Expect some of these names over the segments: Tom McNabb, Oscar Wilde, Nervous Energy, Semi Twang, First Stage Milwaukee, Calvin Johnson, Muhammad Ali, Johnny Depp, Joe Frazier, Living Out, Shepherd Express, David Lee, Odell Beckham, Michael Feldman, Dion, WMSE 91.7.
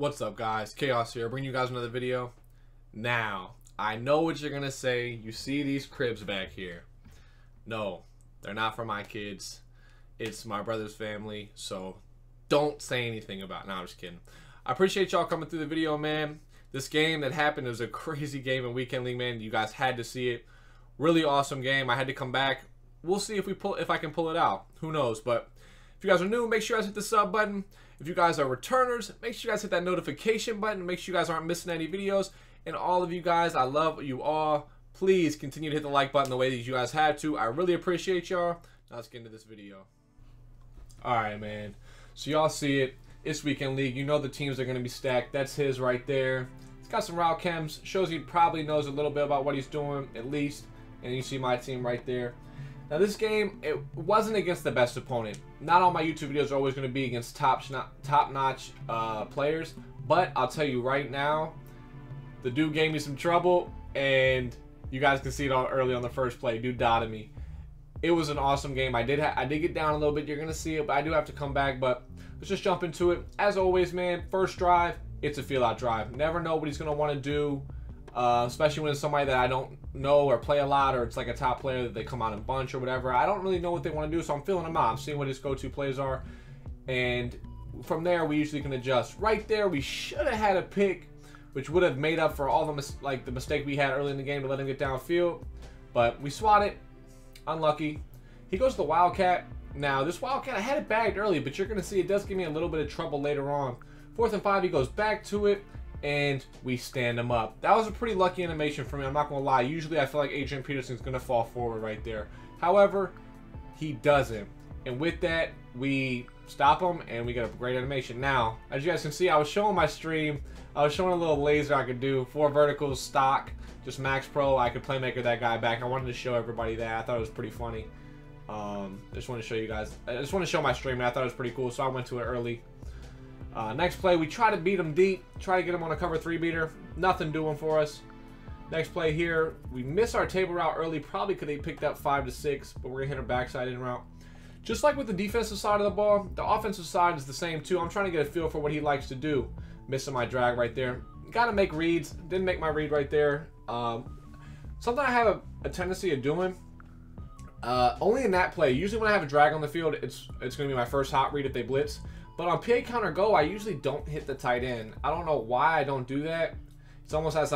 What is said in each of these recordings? What's up, guys? Chaos here, bringing you guys another video. Now, I know what you're gonna say. You see these cribs back here. No, they're not for my kids. It's my brother's family, so don't say anything about it. No, I'm just kidding. I appreciate y'all coming through the video, man. This game that happened was a crazy game in Weekend League, man. You guys had to see it. Really awesome game. I had to come back. We'll see if I can pull it out. Who knows? But if you guys are new, make sure you guys hit the sub button. If you guys are returners, make sure you guys hit that notification button. Make sure you guys aren't missing any videos. And all of you guys, I love you all. Please continue to hit the like button the way that you guys have to. I really appreciate y'all. Now let's get into this video. Alright, man. So y'all see it. It's Weekend League. You know the teams are going to be stacked. That's his right there. It's got some route chems. Shows he probably knows a little bit about what he's doing, at least. And you see my team right there. Now this game, it wasn't against the best opponent. Not all my YouTube videos are always going to be against top-notch players, but I'll tell you right now, the dude gave me some trouble, and you guys can see it all early on the first play. Dude dotted me. It was an awesome game. I did get down a little bit. You're going to see it, but I do have to come back. But let's just jump into it. As always, man, first drive, it's a feel-out drive. Never know what he's going to want to do. Especially when it's somebody that I don't know or play a lot, or it's like a top player that they come out and bunch or whatever. I don't really know what they want to do, so I'm feeling him out. I'm seeing what his go-to plays are, and from there we usually can adjust. Right there, we should have had a pick, which would have made up for all the mistake we had early in the game to let him get downfield. But we swat it. Unlucky. He goes to the Wildcat. Now this Wildcat, I had it bagged early, but you're gonna see it does give me a little bit of trouble later on. 4th and 5, he goes back to it. And we stand him up. That was a pretty lucky animation for me. I'm not going to lie. Usually I feel like Adrian Peterson's going to fall forward right there. However, he doesn't. And with that, we stop him and we get a great animation. Now, as you guys can see, I was showing my stream. I was showing a little laser I could do. 4 verticals, stock, just max pro. I could playmaker that guy back. I wanted to show everybody that. I thought it was pretty funny. Just want to show you guys. I just want to show my stream, and I thought it was pretty cool, so I went to it early. Next play, we try to beat him deep, try to get him on a cover 3 beater. Nothing doing for us. Next play here, we miss our table route early, probably could have picked up 5 to 6, but we're gonna hit our backside in route. Just like with the defensive side of the ball, the offensive side is the same too. I'm trying to get a feel for what he likes to do. Missing my drag right there. Gotta make reads. Didn't make my read right there. Something I have a tendency of doing. Only in that play. Usually when I have a drag on the field, it's gonna be my first hot read if they blitz. But on PA counter go, I usually don't hit the tight end. I don't know why I don't do that. It's almost as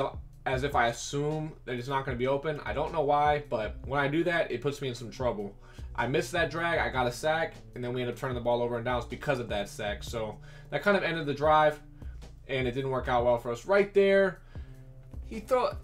if I assume that it's not going to be open. I don't know why, but when I do that, it puts me in some trouble. I missed that drag, I got a sack, and then we end up turning the ball over and downs because of that sack. So that kind of ended the drive, and it didn't work out well for us. Right there, he thought,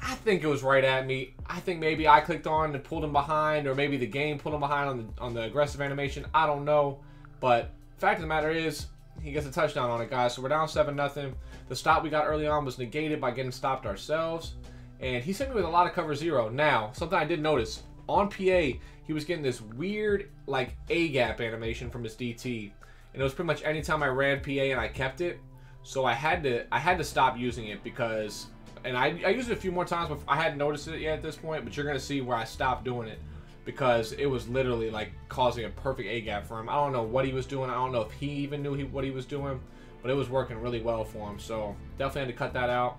I think it was right at me. I think maybe I clicked on and pulled him behind, or maybe the game pulled him behind on the aggressive animation. I don't know, but fact of the matter is, he gets a touchdown on it, guys. So we're down 7-0. The stop we got early on was negated by getting stopped ourselves. And he sent me with a lot of cover 0. Now, something I did notice, on PA, he was getting this weird, like, A-gap animation from his DT. And it was pretty much any time I ran PA and I kept it. So I had to stop using it because, and I used it a few more times, but I hadn't noticed it yet at this point, but you're going to see where I stopped doing it, because it was literally like causing a perfect A-gap for him. I don't know what he was doing. I don't know if he even knew what he was doing, but it was working really well for him. So definitely had to cut that out.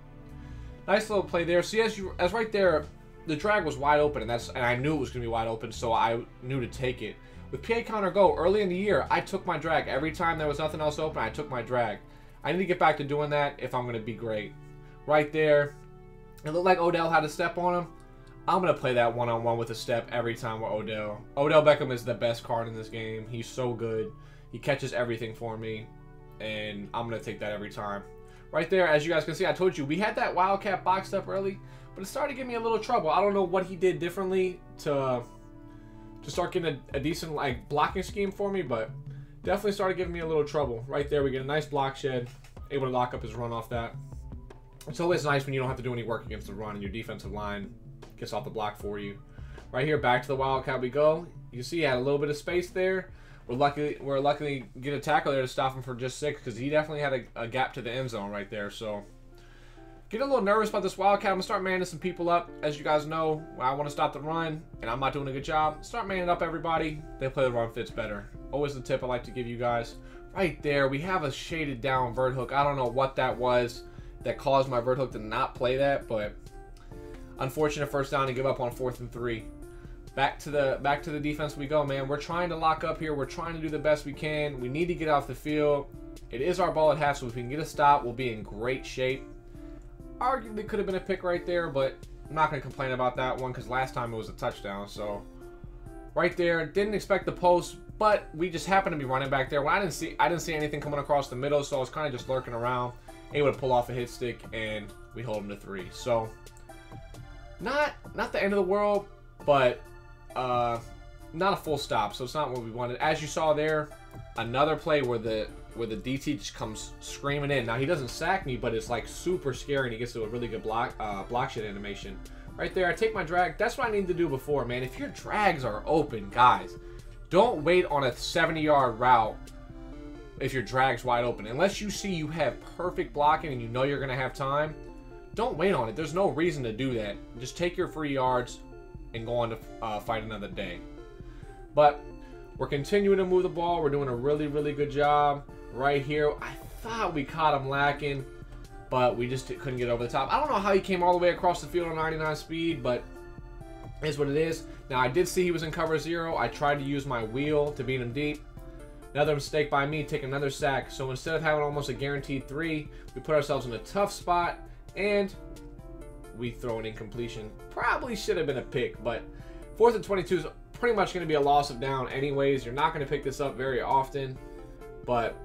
Nice little play there. See, as right there, the drag was wide open, and I knew it was gonna be wide open, so I knew to take it. With PA counter go, early in the year, I took my drag. Every time there was nothing else open, I took my drag. I need to get back to doing that if I'm gonna be great. Right there, it looked like Odell had a step on him. I'm going to play that one-on-one with a step every time with Odell. Odell Beckham is the best card in this game. He's so good. He catches everything for me, and I'm going to take that every time. Right there, as you guys can see, I told you, we had that Wildcat boxed up early, but it started giving me a little trouble. I don't know what he did differently to start getting a decent like blocking scheme for me, but definitely started giving me a little trouble. Right there, we get a nice block shed, able to lock up his run off that. It's always nice when you don't have to do any work against the run and your defensive line gets off the block for you. Right here, back to the Wildcat we go. You see, he had a little bit of space there. We're luckily get a tackle there to stop him for just 6, because he definitely had a gap to the end zone right there. So, getting a little nervous about this Wildcat. I'm gonna start manning some people up. As you guys know, when I want to stop the run and I'm not doing a good job, start manning up everybody. They play the run fits better. Always the tip I like to give you guys. Right there, we have a shaded down vert hook. I don't know what that was that caused my vert hook to not play that, but unfortunate first down to give up on 4th and 3. Back to the defense we go, man. We're trying to lock up here. We're trying to do the best we can. We need to get off the field. It is our ball at half, so if we can get a stop, we'll be in great shape. Arguably could have been a pick right there, but I'm not going to complain about that one because last time it was a touchdown. So right there, didn't expect the post, but we just happened to be running back there. Well, I didn't see anything coming across the middle, so I was kind of just lurking around. Able to pull off a hit stick, and we hold him to 3. So not the end of the world, but not a full stop. So it's not what we wanted. As you saw there, another play where the DT just comes screaming in. Now he doesn't sack me, but it's like super scary, and he gets to a really good block shit animation. Right there, I take my drag. That's what I need to do before, man. If your drags are open, guys, don't wait on a 70-yard route if your drag's wide open. Unless you see you have perfect blocking and you know you're going to have time, don't wait on it. There's no reason to do that. Just take your free yards and go on to fight another day. But we're continuing to move the ball. We're doing a really, really good job right here. I thought we caught him lacking, but we just couldn't get over the top. I don't know how he came all the way across the field on 99 speed, but it is what it is. Now, I did see he was in cover 0. I tried to use my wheel to beat him deep. Another mistake by me, take another sack. So instead of having almost a guaranteed 3, we put ourselves in a tough spot, and we throw an incompletion. Probably should have been a pick, but 4th and 22 is pretty much going to be a loss of down anyways. You're not going to pick this up very often, but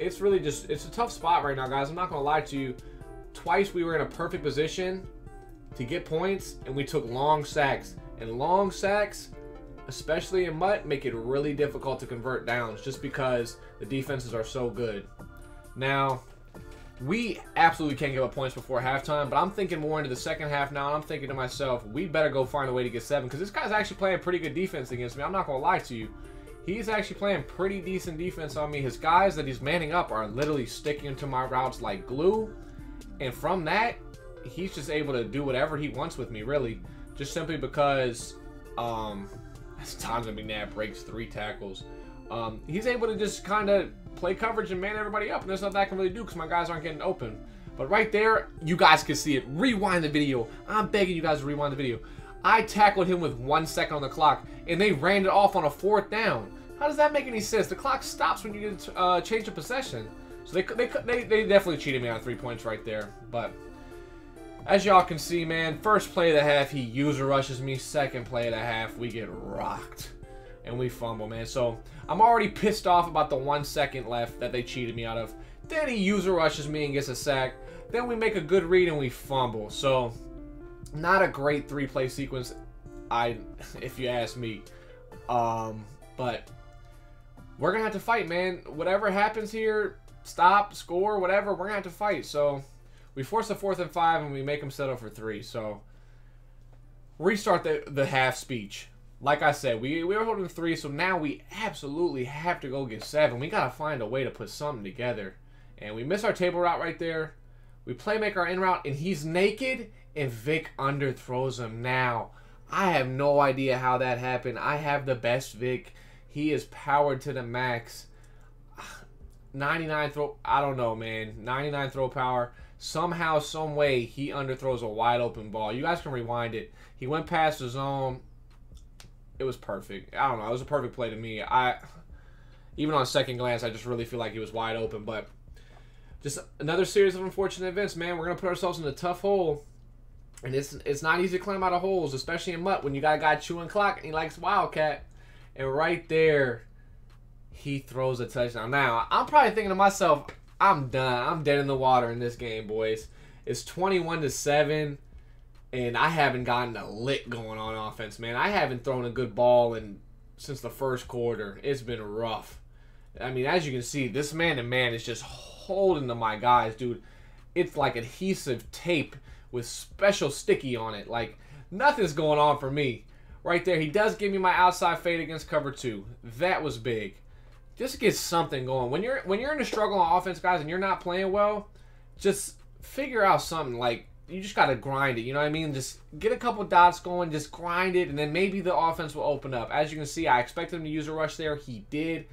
it's really just, it's a tough spot right now, guys. I'm not going to lie to you. Twice we were in a perfect position to get points, and we took long sacks. And long sacks, especially in Mutt, make it really difficult to convert downs just because the defenses are so good. Now, we absolutely can't give up points before halftime, but I'm thinking more into the second half now, and I'm thinking to myself, we better go find a way to get 7, because this guy's actually playing pretty good defense against me. I'm not going to lie to you. He's actually playing pretty decent defense on me. His guys that he's manning up are literally sticking to my routes like glue, and from that, he's just able to do whatever he wants with me, really, just simply because Tom McNabb breaks 3 tackles. He's able to just kind of play coverage and man everybody up, and there's nothing I can really do because my guys aren't getting open. But right there, you guys can see it. Rewind the video. I'm begging you guys to rewind the video. I tackled him with 1 second on the clock, and they ran it off on a 4th down. How does that make any sense? The clock stops when you get a change of possession. So they definitely cheated me on 3 points right there. But as y'all can see, man, first play of the half, he user rushes me. Second play of the half, we get rocked. And we fumble, man. So I'm already pissed off about the 1 second left that they cheated me out of. Then he user rushes me and gets a sack. Then we make a good read and we fumble. So not a great 3-play sequence, if you ask me. But we're going to have to fight, man. Whatever happens here, stop, score, whatever, we're going to have to fight. So we force a 4th and 5, and we make them settle for 3. So, restart the half speech. Like I said, we were holding 3, so now we absolutely have to go get 7. We got to find a way to put something together. And we miss our table route right there. We play make our in route, and he's naked, and Vic underthrows him now. I have no idea how that happened. I have the best Vic. He is powered to the max. 99 throw, I don't know, man. 99 throw power. Somehow, some way, he underthrows a wide open ball. You guys can rewind it. He went past the zone. It was perfect. I don't know. It was a perfect play to me. Even on second glance, I just really feel like he was wide open. But just another series of unfortunate events, man. We're gonna put ourselves in a tough hole, and it's not easy to climb out of holes, especially in Mutt when you got a guy chewing clock and he likes Wildcat. And right there, he throws a touchdown. Now, I'm probably thinking to myself, I'm done. I'm dead in the water in this game, boys. It's 21-7, and I haven't gotten a lick going on offense, man. I haven't thrown a good ball since the first quarter. It's been rough. I mean, as you can see, this man-to-man is just holding to my guys, dude. It's like adhesive tape with special sticky on it. Like, nothing's going on for me. Right there, he does give me my outside fade against cover 2. That was big. Just get something going. When you're in a struggle on offense, guys, and you're not playing well, just figure out something. Like, you just got to grind it. You know what I mean? Just get a couple dots going. Just grind it, and then maybe the offense will open up. As you can see, I expected him to use a rush there. He did.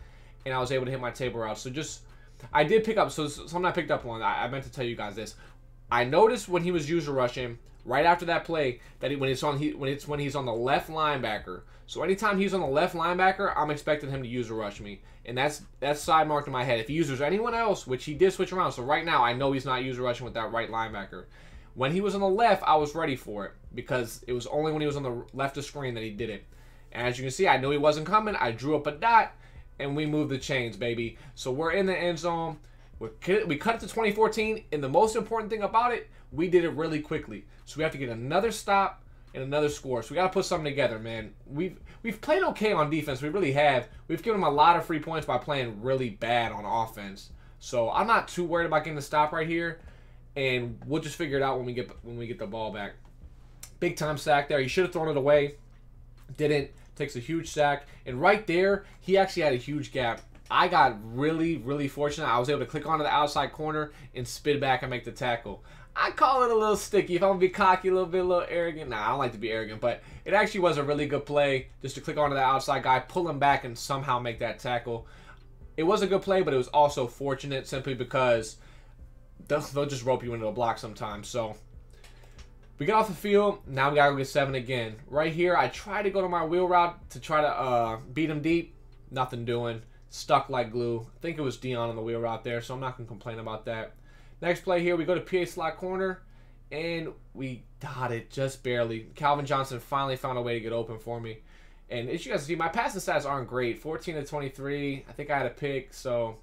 and I was able to hit my table route. So just, I did pick up, so something I picked up on, I meant to tell you guys this. I noticed when he was user rushing, right after that play, that when he's on the left linebacker. So anytime he's on the left linebacker, I'm expecting him to user rush me, and that's side marked in my head. If he users anyone else, which he did switch around, so right now I know he's not user rushing with that right linebacker. When he was on the left, I was ready for it because it was only when he was on the left of screen that he did it. And as you can see, I knew he wasn't coming. I drew up a dot, and we moved the chains, baby. So we're in the end zone. We cut it to 2014, and the most important thing about it, we did it really quickly. So we have to get another stop and another score. So we got to put something together, man. We've played okay on defense. We really have. We've given them a lot of free points by playing really bad on offense. So I'm not too worried about getting the stop right here, and we'll just figure it out when we get the ball back. Big time sack there. He should have thrown it away. Didn't. Takes a huge sack, and right there he actually had a huge gap. I got really, really fortunate. I was able to click onto the outside corner and spin back and make the tackle. I call it a little sticky. If I'm gonna be cocky, a little bit, a little arrogant. Nah, I don't like to be arrogant, but it actually was a really good play just to click onto the outside guy, pull him back, and somehow make that tackle. It was a good play, but it was also fortunate simply because they'll just rope you into the block sometimes. So we get off the field. Now we gotta go get seven again. Right here, I try to go to my wheel route to try to beat him deep. Nothing doing. Stuck like glue. I think it was Dion on the wheel route there, so I'm not gonna complain about that. Next play here, we go to PA slot corner, and we dot it just barely. Calvin Johnson finally found a way to get open for me. And as you guys see, my passing stats aren't great. 14 to 23. I think I had a pick, so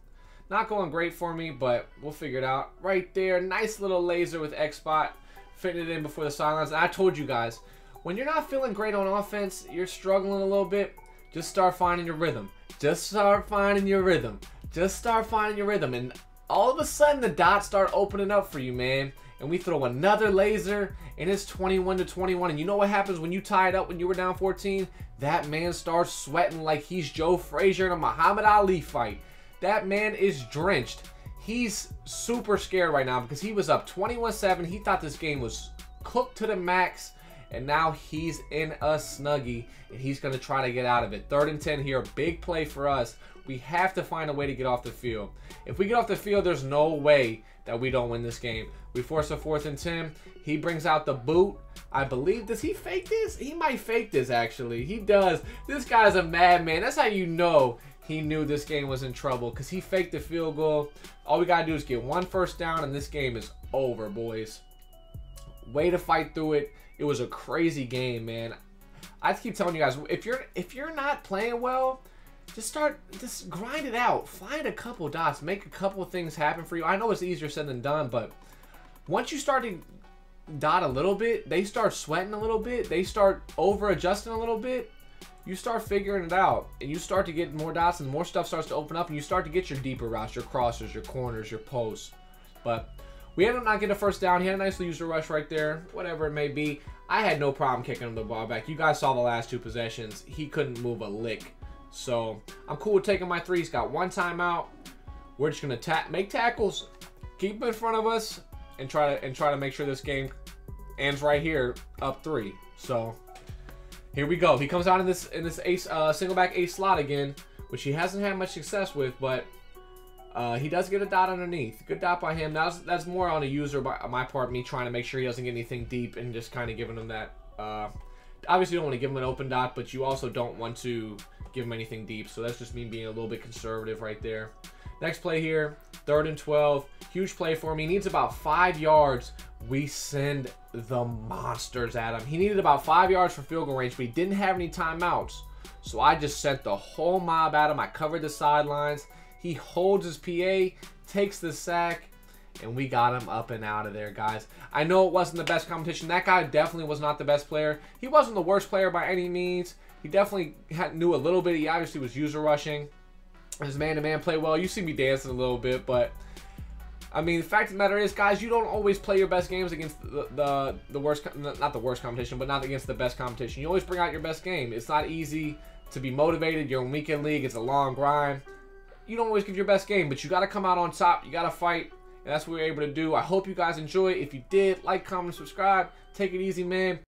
not going great for me, but we'll figure it out. Right there, nice little laser with X spot. Fitting it in before the sidelines. And I told you guys, when you're not feeling great on offense, you're struggling a little bit, just start finding your rhythm. Just start finding your rhythm. Just start finding your rhythm. And all of a sudden, the dots start opening up for you, man. And we throw another laser, and it's 21 to 21. And you know what happens when you tie it up when you were down 14? That man starts sweating like he's Joe Frazier in a Muhammad Ali fight. That man is drenched. He's super scared right now because he was up 21-7. He thought this game was cooked to the max, and now he's in a snuggie, and he's going to try to get out of it. 3rd and 10 here, big play for us. We have to find a way to get off the field. If we get off the field, there's no way that we don't win this game. We force a 4th and 10. He brings out the boot. I believe, does he fake this? He might fake this, actually. He does. This guy's a madman. That's how you know he knew this game was in trouble because he faked the field goal. All we got to do is get one first down, and this game is over, boys. Way to fight through it. It was a crazy game, man. I keep telling you guys, if you're not playing well, just grind it out. Find a couple dots. Make a couple things happen for you. I know it's easier said than done, but once you start to dot a little bit, they start sweating a little bit. They start over-adjusting a little bit. You start figuring it out, and you start to get more dots, and more stuff starts to open up, and you start to get your deeper routes, your crossers, your corners, your posts. But we ended up not getting a first down. He had a nice user rush right there, whatever it may be. I had no problem kicking him the ball back. You guys saw the last two possessions. He couldn't move a lick. So I'm cool with taking my threes. Got one timeout. We're just gonna make tackles, keep in front of us, and try to make sure this game ends right here, up 3. So here we go. He comes out in this ace single back ace slot again, which he hasn't had much success with, but he does get a dot underneath. Good dot by him. That's more on a user by my part, me trying to make sure he doesn't get anything deep and just kind of giving him that. Obviously, you don't want to give him an open dot, but you also don't want to give him anything deep. So that's just me being a little bit conservative right there. Next play here, 3rd and 12. Huge play for him. He needs about 5 yards. We send the monsters at him. He needed about 5 yards for field goal range, but he didn't have any timeouts. So I just sent the whole mob at him. I covered the sidelines. He holds his PA, takes the sack, and we got him up and out of there, guys. I know it wasn't the best competition. That guy definitely was not the best player. He wasn't the worst player by any means. He definitely knew a little bit. He obviously was user rushing. His man-to-man play well. You see me dancing a little bit, but I mean, the fact of the matter is, guys, you don't always play your best games against the worst, not the worst competition, but not against the best competition. You always bring out your best game. It's not easy to be motivated. You're in weekend league. It's a long grind. You don't always give your best game, but you got to come out on top. You got to fight, and that's what we were able to do. I hope you guys enjoy. If you did, like, comment, subscribe. Take it easy, man.